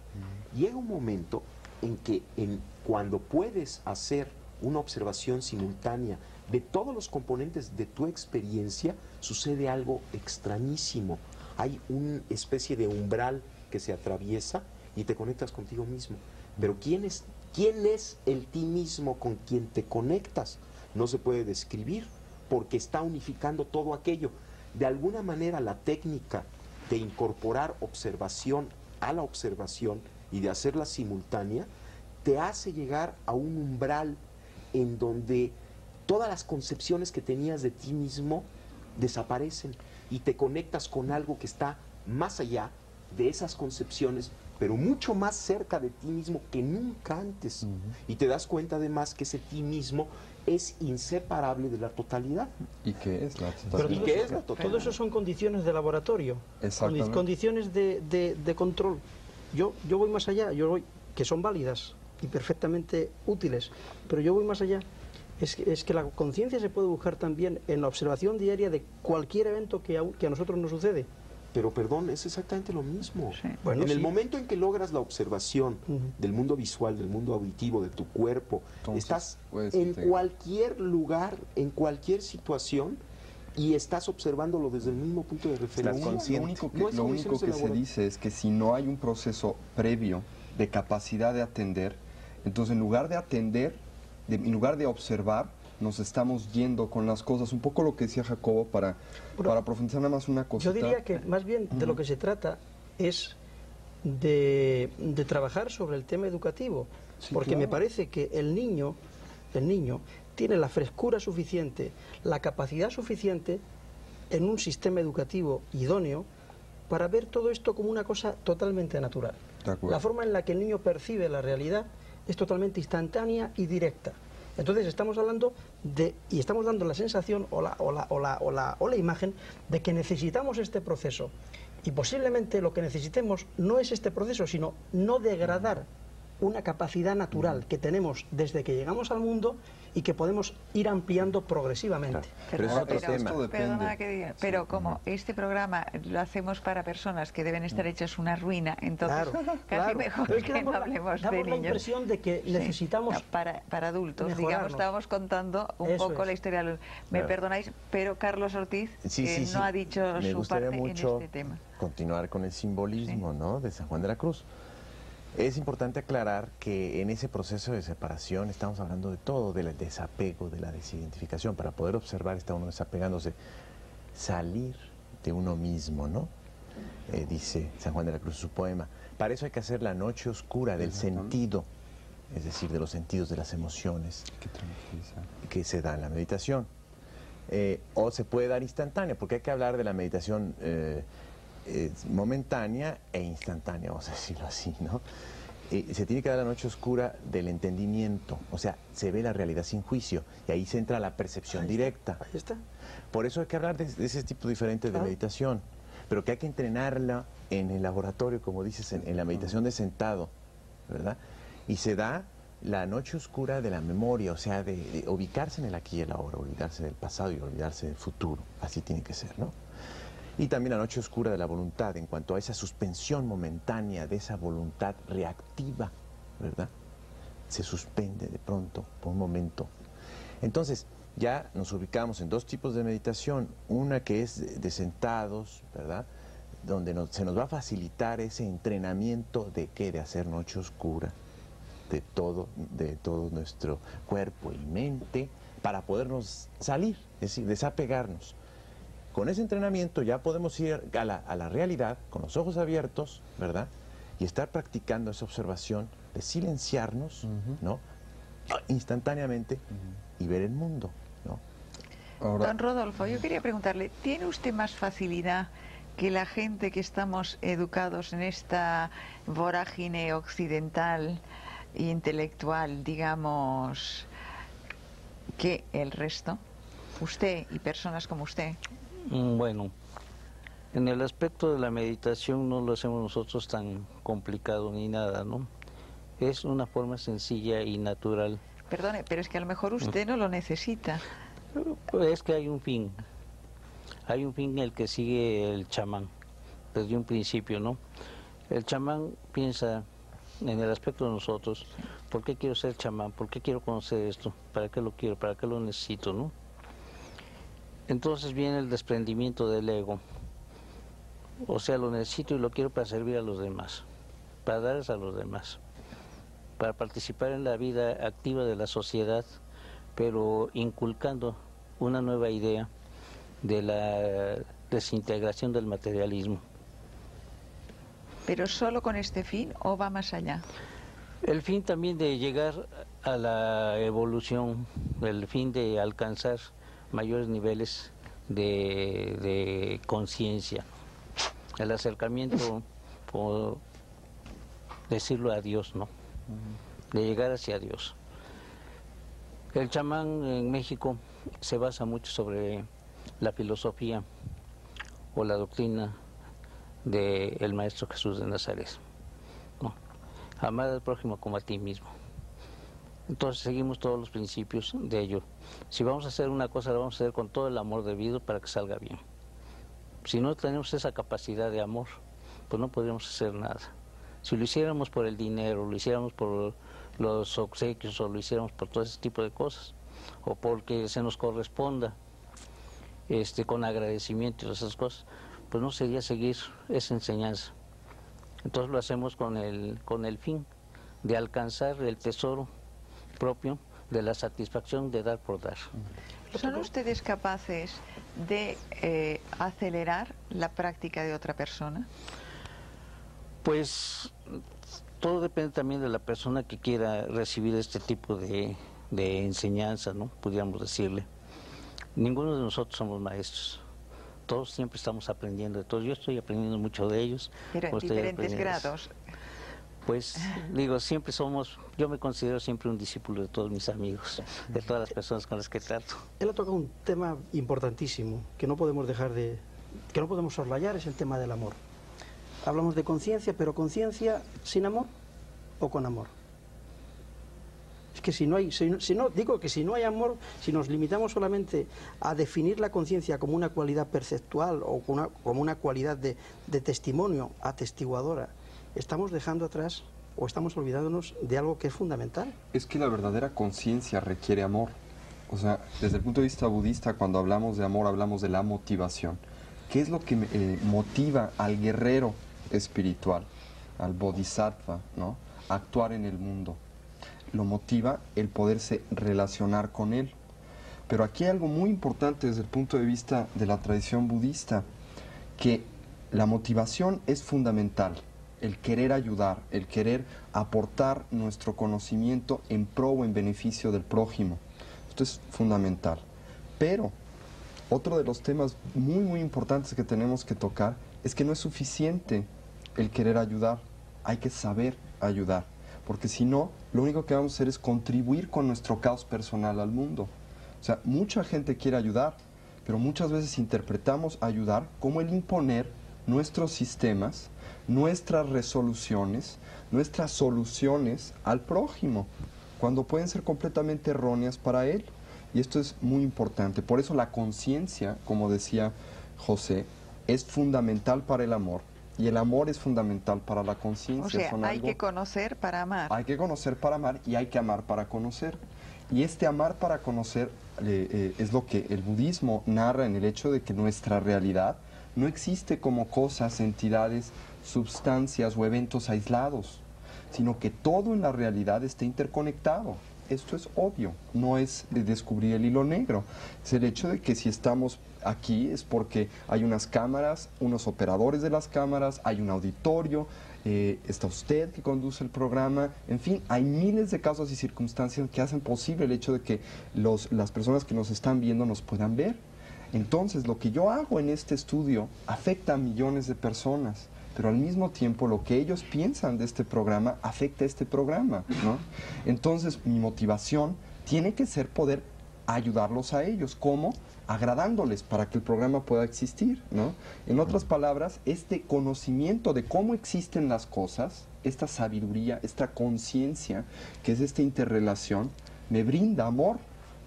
Llega un momento en que en, cuando puedes hacer una observación simultánea de todos los componentes de tu experiencia, sucede algo extrañísimo. Hay una especie de umbral que se atraviesa y te conectas contigo mismo. Pero ¿quién es, quién es el ti mismo con quien te conectas? No se puede describir, porque está unificando todo aquello. De alguna manera, la técnica de incorporar observación a la observación y de hacerla simultánea, te hace llegar a un umbral en donde todas las concepciones que tenías de ti mismo desaparecen y te conectas con algo que está más allá de esas concepciones, pero mucho más cerca de ti mismo que nunca antes. Uh-huh. Y te das cuenta además que ese ti mismo es inseparable de la totalidad. ¿Y qué es la totalidad? ¿Y qué es la totalidad? Todo eso son condiciones de laboratorio, condiciones de, de, de control. Yo, yo voy más allá, yo voy, que son válidas y perfectamente útiles, pero yo voy más allá. Es que, es que la conciencia se puede buscar también en la observación diaria de cualquier evento que a, que a nosotros nos sucede. Pero perdón, es exactamente lo mismo. Sí. Bueno, en sí. el momento en que logras la observación uh-huh. del mundo visual, del mundo auditivo, de tu cuerpo, entonces, estás pues, en te... cualquier lugar, en cualquier situación, y estás observándolo desde el mismo punto de referencia. Lo único que, lo único que se dice es que si no hay un proceso previo de capacidad de atender. Entonces, en lugar de atender, de, en lugar de observar, nos estamos yendo con las cosas. Un poco lo que decía Jacobo, para, Pero, para profundizar nada más una cosita. Yo diría que más bien de lo que se trata es de, de trabajar sobre el tema educativo. Sí, porque claro. me parece que el niño, el niño tiene la frescura suficiente, la capacidad suficiente en un sistema educativo idóneo para ver todo esto como una cosa totalmente natural. La forma en la que el niño percibe la realidad es totalmente instantánea y directa. Entonces estamos hablando de, y estamos dando la sensación o la, o la, o la, o la, o la imagen de que necesitamos este proceso. Y posiblemente lo que necesitemos no es este proceso, sino no degradar una capacidad natural que tenemos desde que llegamos al mundo y que podemos ir ampliando progresivamente. Pero, pero, otro pero, tema. Esto perdona que diga, pero sí, como uh-huh. este programa lo hacemos para personas que deben estar hechos una ruina, entonces claro, casi claro. mejor pero es que, que no hablemos la, de niños. Damos la impresión de que necesitamos sí, no, para, para adultos, mejorarnos. Digamos, estábamos contando un Eso poco es. la historia. Me claro. perdonáis, pero Carlos Ortiz sí, que sí, sí. no ha dicho Me su parte mucho en este tema. Continuar con el simbolismo sí. ¿no? de San Juan de la Cruz. Es importante aclarar que en ese proceso de separación estamos hablando de todo, del desapego, de la desidentificación. Para poder observar está uno desapegándose, salir de uno mismo, ¿no? Eh, dice San Juan de la Cruz en su poema. Para eso hay que hacer la noche oscura del sentido, es decir, de los sentidos, de las emociones que se da en la meditación. Eh, o se puede dar instantánea, porque hay que hablar de la meditación... Eh, momentánea e instantánea, vamos a decirlo así, ¿no? Eh, se tiene que dar la noche oscura del entendimiento, o sea, se ve la realidad sin juicio, y ahí se entra la percepción ahí directa. Está, ahí está. Por eso hay que hablar de, de ese tipo diferente claro. de meditación, pero que hay que entrenarla en el laboratorio, como dices, en, en la meditación de sentado, ¿verdad? Y se da la noche oscura de la memoria, o sea, de, de ubicarse en el aquí y el ahora, olvidarse del pasado y olvidarse del futuro, así tiene que ser, ¿no? Y también la noche oscura de la voluntad, en cuanto a esa suspensión momentánea de esa voluntad reactiva, ¿verdad? Se suspende de pronto, por un momento. Entonces, ya nos ubicamos en dos tipos de meditación. Una que es de sentados, ¿verdad? Donde nos, se nos va a facilitar ese entrenamiento de qué, de hacer noche oscura, de todo, de todo nuestro cuerpo y mente, para podernos salir, es decir, desapegarnos. Con ese entrenamiento ya podemos ir a la, a la realidad, con los ojos abiertos, ¿verdad? Y estar practicando esa observación de silenciarnos, uh-huh. ¿no? Instantáneamente uh-huh. y ver el mundo, ¿no? Ahora... Don Rodolfo, yo quería preguntarle, ¿tiene usted más facilidad que la gente que estamos educados en esta vorágine occidental e intelectual, digamos, que el resto? Usted y personas como usted. Bueno, en el aspecto de la meditación no lo hacemos nosotros tan complicado ni nada, ¿no? Es una forma sencilla y natural. Perdone, pero es que a lo mejor usted no lo necesita. Pues es que hay un fin. Hay un fin en el que sigue el chamán, desde un principio, ¿no? El chamán piensa en el aspecto de nosotros, ¿por qué quiero ser chamán? ¿Por qué quiero conocer esto? ¿Para qué lo quiero? ¿Para qué lo necesito, no? Entonces viene el desprendimiento del ego, o sea, lo necesito y lo quiero para servir a los demás, para darles a los demás, para participar en la vida activa de la sociedad, pero inculcando una nueva idea de la desintegración del materialismo. ¿Pero solo con este fin o va más allá? El fin también de llegar a la evolución, el fin de alcanzar mayores niveles de, de conciencia, el acercamiento, por decirlo, a Dios, ¿no? De llegar hacia Dios. El chamán en México se basa mucho sobre la filosofía o la doctrina del Maestro Jesús de Nazaret, ¿no? Amar al prójimo como a ti mismo. Entonces seguimos todos los principios de ello. Si vamos a hacer una cosa, la vamos a hacer con todo el amor debido para que salga bien. Si no tenemos esa capacidad de amor, pues no podríamos hacer nada. Si lo hiciéramos por el dinero, lo hiciéramos por los obsequios, o lo hiciéramos por todo ese tipo de cosas, o porque se nos corresponda este, con agradecimiento y esas cosas, pues no sería seguir esa enseñanza. Entonces lo hacemos con el, con el fin de alcanzar el tesoro propio de la satisfacción de dar por dar. ¿Son ustedes capaces de eh, acelerar la práctica de otra persona? Pues todo depende también de la persona que quiera recibir este tipo de, de enseñanza, ¿no? Pudiéramos decirle. Ninguno de nosotros somos maestros. Todos siempre estamos aprendiendo de todos. Yo estoy aprendiendo mucho de ellos. Pero en diferentes grados. Pues, digo, siempre somos, yo me considero siempre un discípulo de todos mis amigos, de todas las personas con las que trato. Él ha tocado un tema importantísimo, que no podemos dejar de, que no podemos soslayar, es el tema del amor. Hablamos de conciencia, pero ¿conciencia sin amor o con amor? Es que si no hay, si no, si no, digo que si no hay amor, si nos limitamos solamente a definir la conciencia como una cualidad perceptual o una, como una cualidad de, de testimonio, atestiguadora, estamos dejando atrás o estamos olvidándonos de algo que es fundamental. Es que la verdadera conciencia requiere amor. O sea, desde el punto de vista budista, cuando hablamos de amor, hablamos de la motivación. ¿Qué es lo que eh, motiva al guerrero espiritual, al bodhisattva, ¿no?, a actuar en el mundo? Lo motiva el poderse relacionar con él. Pero aquí hay algo muy importante desde el punto de vista de la tradición budista, que la motivación es fundamental. El querer ayudar, el querer aportar nuestro conocimiento en pro o en beneficio del prójimo. Esto es fundamental. Pero otro de los temas muy, muy importantes que tenemos que tocar es que no es suficiente el querer ayudar. Hay que saber ayudar. Porque si no, lo único que vamos a hacer es contribuir con nuestro caos personal al mundo. O sea, mucha gente quiere ayudar, pero muchas veces interpretamos ayudar como el imponer nuestros sistemas, nuestras resoluciones, nuestras soluciones al prójimo, cuando pueden ser completamente erróneas para él. Y esto es muy importante. Por eso la conciencia, como decía José, es fundamental para el amor. Y el amor es fundamental para la conciencia. O sea, Son hay algo... que conocer para amar. Hay que conocer para amar y hay que amar para conocer. Y este amar para conocer eh, eh, es lo que el budismo narra en el hecho de que nuestra realidad no existe como cosas, entidades, sustancias o eventos aislados, sino que todo en la realidad está interconectado. Esto es obvio, no es de descubrir el hilo negro. Es el hecho de que si estamos aquí es porque hay unas cámaras, unos operadores de las cámaras, hay un auditorio, eh, está usted que conduce el programa, en fin, hay miles de casos y circunstancias que hacen posible el hecho de que los, las personas que nos están viendo nos puedan ver. Entonces, lo que yo hago en este estudio afecta a millones de personas, pero al mismo tiempo lo que ellos piensan de este programa afecta a este programa, ¿no? Entonces, mi motivación tiene que ser poder ayudarlos a ellos. ¿Cómo? Agradándoles para que el programa pueda existir, ¿no? En otras palabras, este conocimiento de cómo existen las cosas, esta sabiduría, esta conciencia, que es esta interrelación, me brinda amor.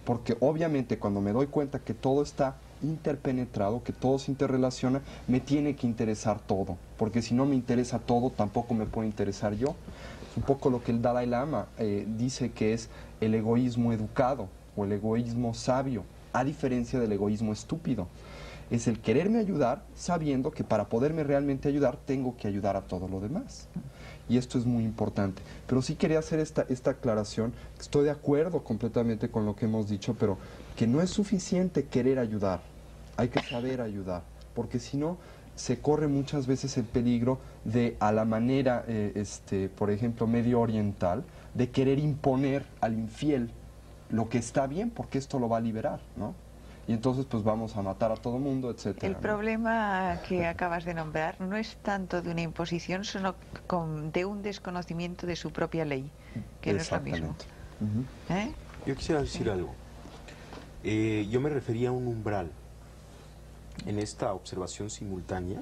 Porque obviamente cuando me doy cuenta que todo está interpenetrado, que todo se interrelaciona, me tiene que interesar todo, porque si no me interesa todo, tampoco me puede interesar yo. Es un poco lo que el Dalai Lama eh, dice que es el egoísmo educado o el egoísmo sabio, a diferencia del egoísmo estúpido. Es el quererme ayudar sabiendo que para poderme realmente ayudar tengo que ayudar a todo lo demás. Y esto es muy importante. Pero sí quería hacer esta, esta aclaración. Estoy de acuerdo completamente con lo que hemos dicho, pero que no es suficiente querer ayudar. Hay que saber ayudar, porque si no, se corre muchas veces el peligro de, a la manera, eh, este, por ejemplo, medio oriental, de querer imponer al infiel lo que está bien, porque esto lo va a liberar, ¿no? Y entonces pues vamos a matar a todo el mundo, etcétera. El ¿no? problema que acabas de nombrar no es tanto de una imposición, sino con, de un desconocimiento de su propia ley, que no es lo mismo. Uh-huh. ¿Eh? Yo quisiera decir uh-huh. algo. Eh, yo me refería a un umbral. En esta observación simultánea,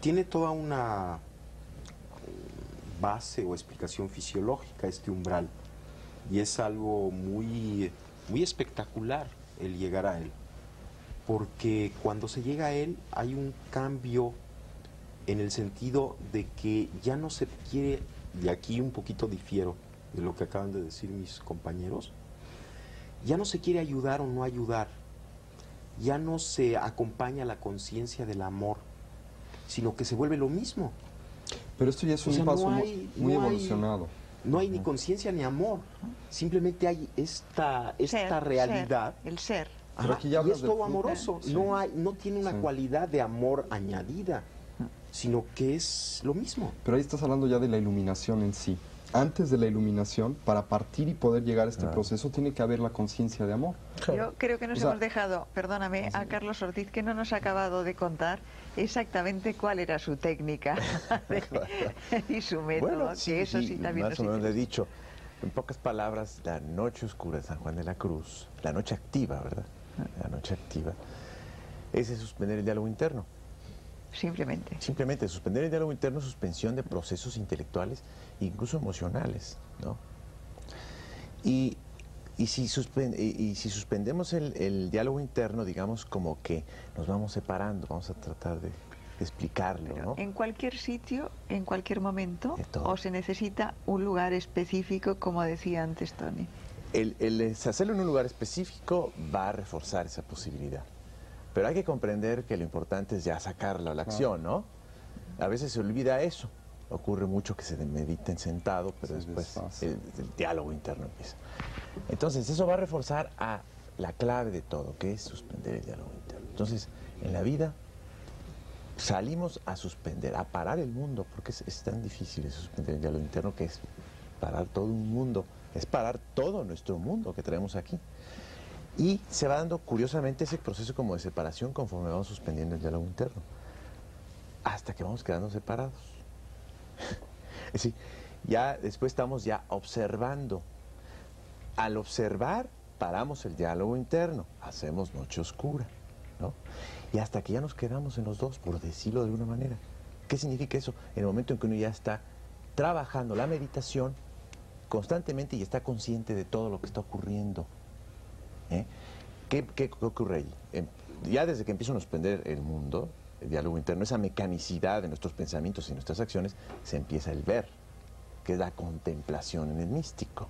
tiene toda una base o explicación fisiológica este umbral. Y es algo muy, muy espectacular el llegar a él, porque cuando se llega a él hay un cambio en el sentido de que ya no se quiere, y aquí un poquito difiero de lo que acaban de decir mis compañeros, ya no se quiere ayudar o no ayudar, ya no se acompaña la conciencia del amor, sino que se vuelve lo mismo. Pero esto ya es o un sea, paso no hay, muy no evolucionado. Hay, no hay ni conciencia ni amor. Simplemente hay esta, esta ser, realidad. Ser, el ser. Pero aquí ya y es todo de... amoroso. Sí. No, hay, no tiene una sí. cualidad de amor añadida, sino que es lo mismo. Pero ahí estás hablando ya de la iluminación en sí. Antes de la iluminación, para partir y poder llegar a este claro. proceso, tiene que haber la conciencia de amor. Yo creo que nos o sea, hemos dejado, perdóname, a Carlos Ortiz, que no nos ha acabado de contar exactamente cuál era su técnica de, y su método, bueno, sí, que eso sí, sí también más nos o menos he dicho. En pocas palabras, la noche oscura de San Juan de la Cruz, la noche activa, ¿verdad? La noche activa, es de suspender el diálogo interno. Simplemente. Simplemente, suspender el diálogo interno, suspensión de procesos intelectuales, incluso emocionales, ¿no? Y, y, si, suspend, y, y si suspendemos el, el diálogo interno, digamos como que nos vamos separando, vamos a tratar de, de explicarlo, ¿no? En cualquier sitio, en cualquier momento, o se necesita un lugar específico, como decía antes Tony. El, el hacerlo en un lugar específico va a reforzar esa posibilidad. Pero hay que comprender que lo importante es ya sacarlo a la acción, ¿no? A veces se olvida eso. Ocurre mucho que se mediten sentado, pero sí, después el, el diálogo interno empieza. Entonces, eso va a reforzar a la clave de todo, que es suspender el diálogo interno. Entonces, en la vida salimos a suspender, a parar el mundo, porque es, es tan difícil suspender el diálogo interno, que es parar todo un mundo, es parar todo nuestro mundo que traemos aquí. Y se va dando curiosamente ese proceso como de separación conforme vamos suspendiendo el diálogo interno, hasta que vamos quedando separados. Es decir, ya después estamos ya observando. Al observar, paramos el diálogo interno, hacemos noche oscura, ¿no? Y hasta que ya nos quedamos en los dos, por decirlo de alguna manera. ¿Qué significa eso? En el momento en que uno ya está trabajando la meditación constantemente y está consciente de todo lo que está ocurriendo. ¿Eh? ¿Qué, qué, ¿Qué ocurre ahí? Eh, ya desde que empieza a suspender el mundo, el diálogo interno, esa mecanicidad de nuestros pensamientos y nuestras acciones, se empieza el ver, que es la contemplación en el místico.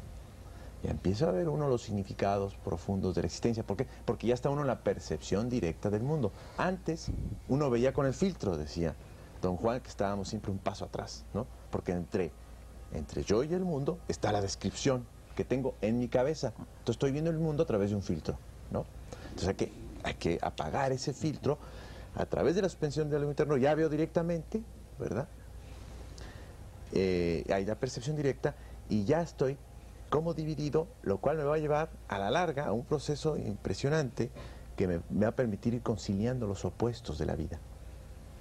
Ya empieza a ver uno los significados profundos de la existencia. ¿Por qué? Porque ya está uno en la percepción directa del mundo. Antes, uno veía con el filtro, decía Don Juan, que estábamos siempre un paso atrás, ¿no? Porque entre, entre yo y el mundo está la descripción que tengo en mi cabeza. Entonces estoy viendo el mundo a través de un filtro, ¿no? Entonces hay que, hay que apagar ese filtro a través de la suspensión del diálogo interno. Ya veo directamente, ¿verdad? Eh, hay la percepción directa y ya estoy como dividido, lo cual me va a llevar a la larga a un proceso impresionante que me, me va a permitir ir conciliando los opuestos de la vida.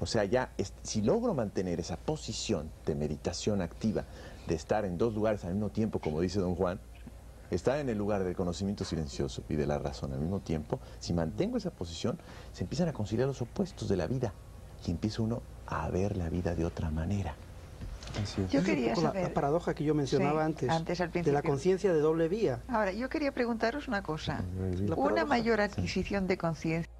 O sea, ya si logro mantener esa posición de meditación activa, de estar en dos lugares al mismo tiempo, como dice Don Juan, estar en el lugar del conocimiento silencioso y de la razón al mismo tiempo, si mantengo esa posición, se empiezan a conciliar los opuestos de la vida y empieza uno a ver la vida de otra manera. Así es. Yo quería saber... La, la paradoja que yo mencionaba sí, antes, antes al principio, de la conciencia de doble vía. Ahora, yo quería preguntaros una cosa. Una mayor adquisición de conciencia